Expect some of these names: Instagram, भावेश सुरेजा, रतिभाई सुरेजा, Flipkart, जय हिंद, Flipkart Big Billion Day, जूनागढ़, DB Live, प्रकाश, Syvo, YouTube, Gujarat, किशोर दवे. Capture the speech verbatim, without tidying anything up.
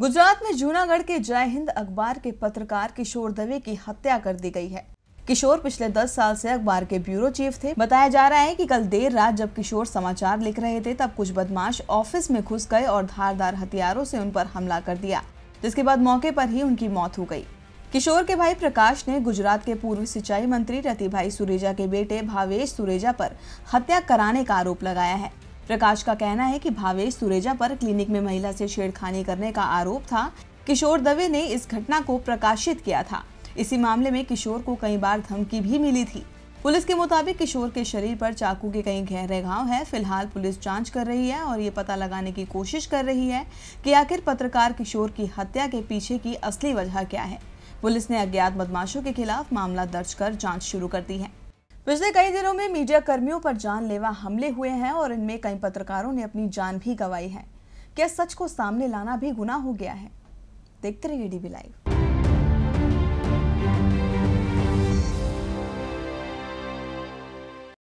गुजरात में जूनागढ़ के जय हिंद अखबार के पत्रकार किशोर दवे की हत्या कर दी गई है। किशोर पिछले दस साल से अखबार के ब्यूरो चीफ थे। बताया जा रहा है कि कल देर रात जब किशोर समाचार लिख रहे थे तब कुछ बदमाश ऑफिस में घुस गए और धारदार हथियारों से उन पर हमला कर दिया, जिसके बाद मौके पर ही उनकी मौत हो गई। किशोर के भाई प्रकाश ने गुजरात के पूर्व सिंचाई मंत्री रतिभाई सुरेजा के बेटे भावेश सुरेजा पर हत्या कराने का आरोप लगाया है। प्रकाश का कहना है कि भावेश सुरेजा पर क्लिनिक में महिला से छेड़खानी करने का आरोप था। किशोर दवे ने इस घटना को प्रकाशित किया था। इसी मामले में किशोर को कई बार धमकी भी मिली थी। पुलिस के मुताबिक किशोर के शरीर पर चाकू के कई गहरे घाव हैं। फिलहाल पुलिस जांच कर रही है और ये पता लगाने की कोशिश कर रही है कि आखिर पत्रकार किशोर की हत्या के पीछे की असली वजह क्या है। पुलिस ने अज्ञात बदमाशों के खिलाफ मामला दर्ज कर जांच शुरू कर दी है। पिछले कई दिनों में मीडिया कर्मियों पर जानलेवा हमले हुए हैं और इनमें कई पत्रकारों ने अपनी जान भी गंवाई है। क्या सच को सामने लाना भी गुनाह हो गया है? देखते रहिए डीबी लाइव।